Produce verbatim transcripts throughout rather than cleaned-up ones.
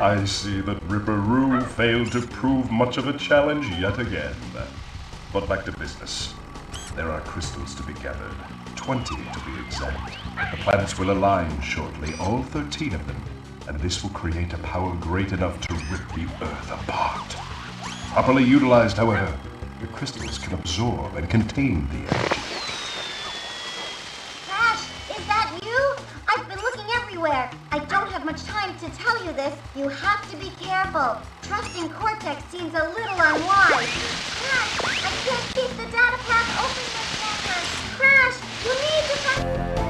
I see that Ripper Roo failed to prove much of a challenge yet again. But back to business. There are crystals to be gathered, twenty to be exact. The planets will align shortly, all thirteen of them, and this will create a power great enough to rip the Earth apart. Properly utilized, however, the crystals can absorb and contain the energy. Crash, is that you? I've been looking everywhere. I don't have much time to tell you this. You have to be careful. Trusting Cortex seems a little unwise. Crash, I can't keep the data pack open this second. Crash, you need to find...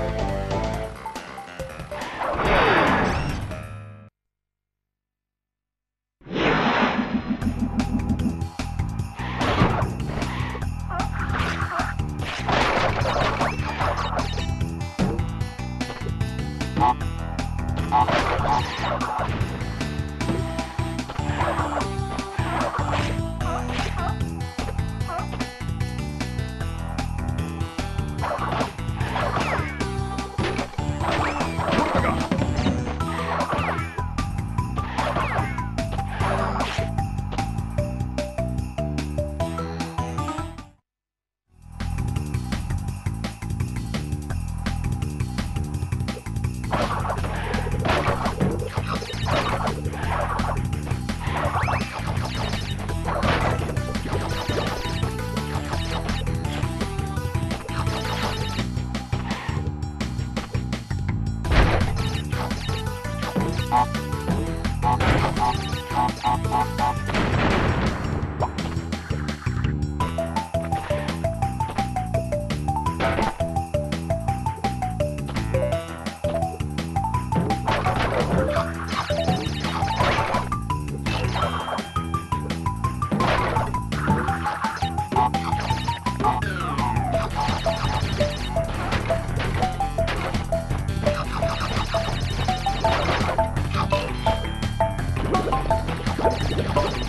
Oh,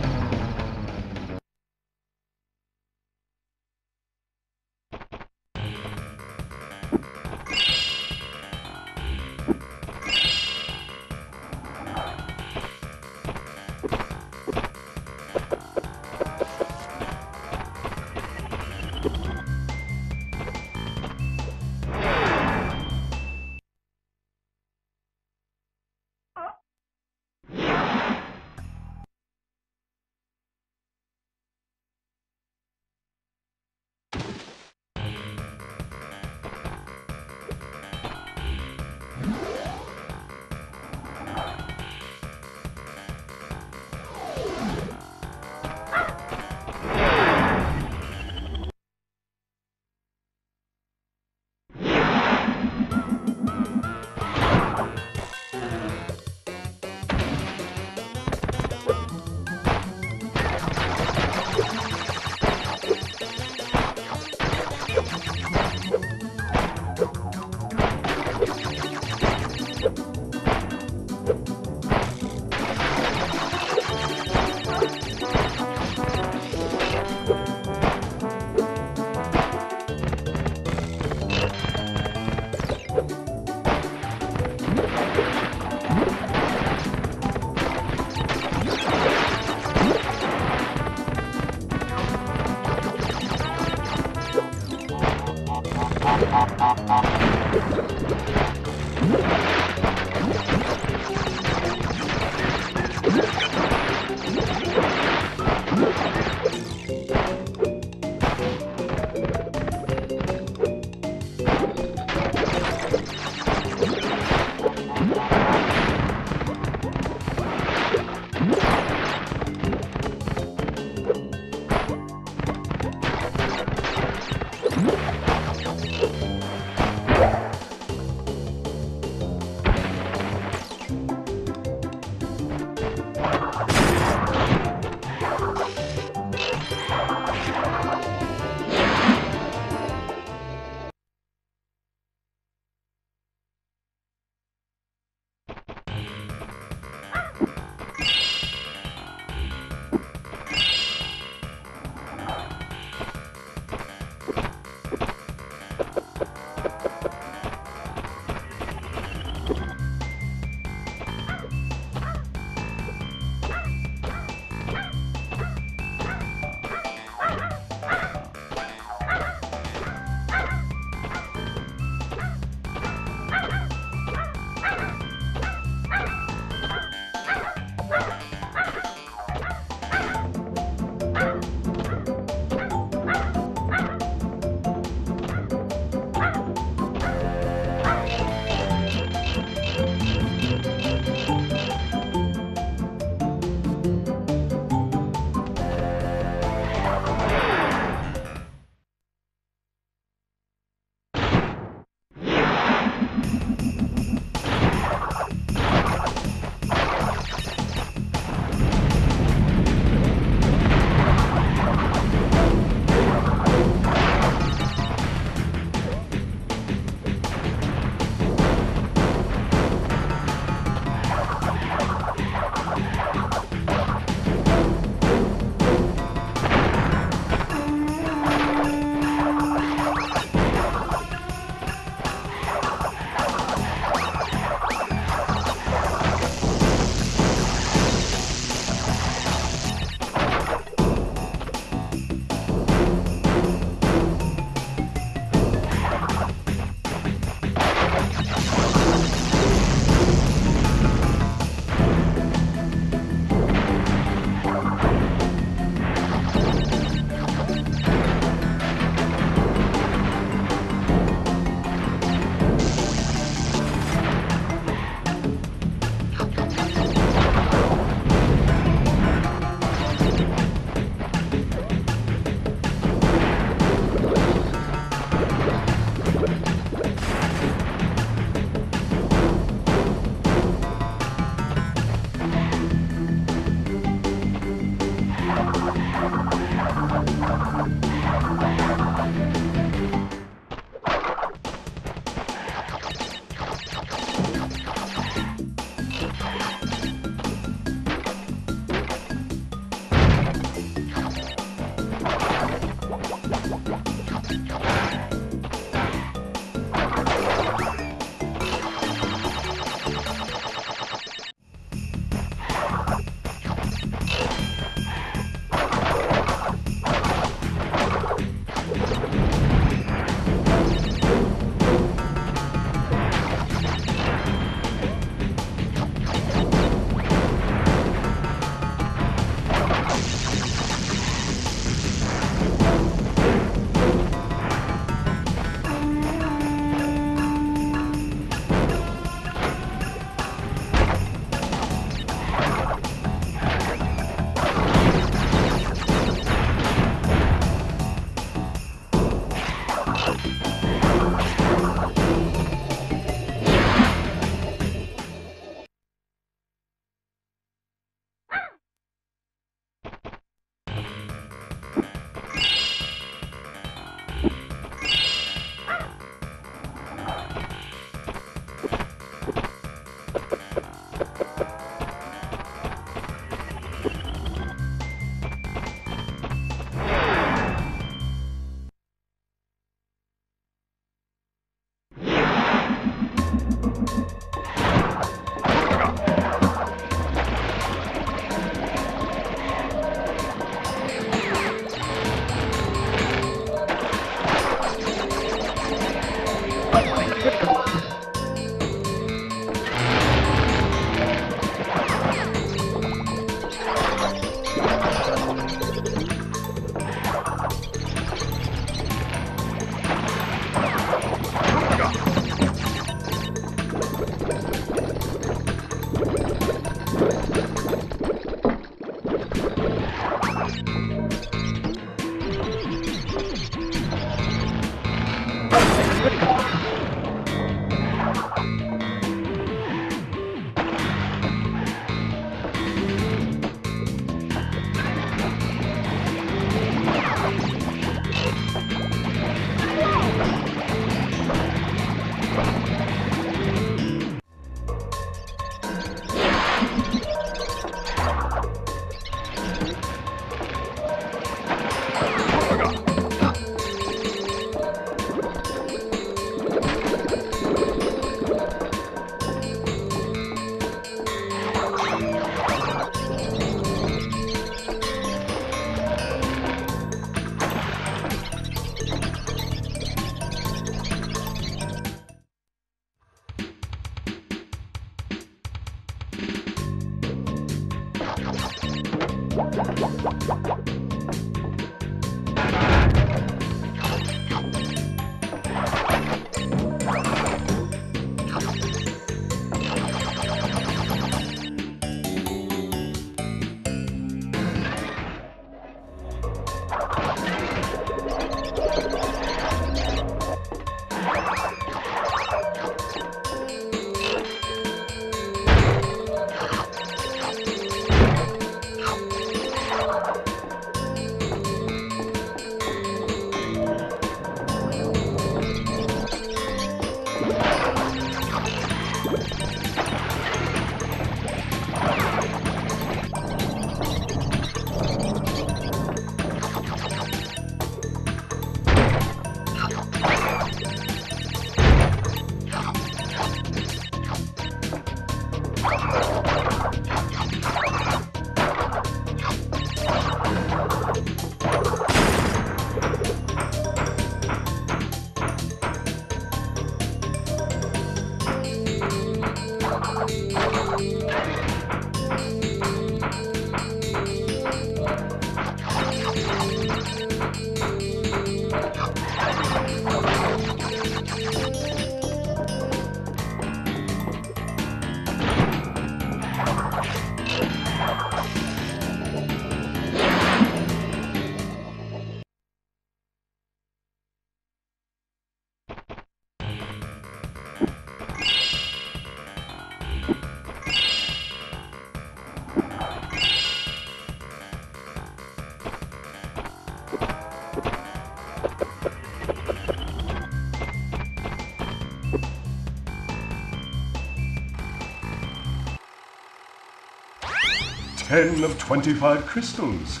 ten of twenty-five crystals.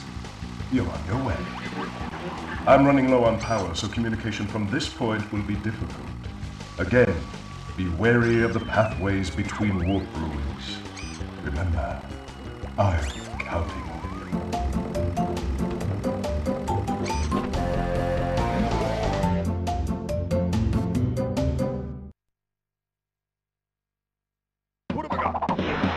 You're on your way. I'm running low on power, so communication from this point will be difficult. Again, be wary of the pathways between warp rooms. Remember, I'm counting on you. What have I got?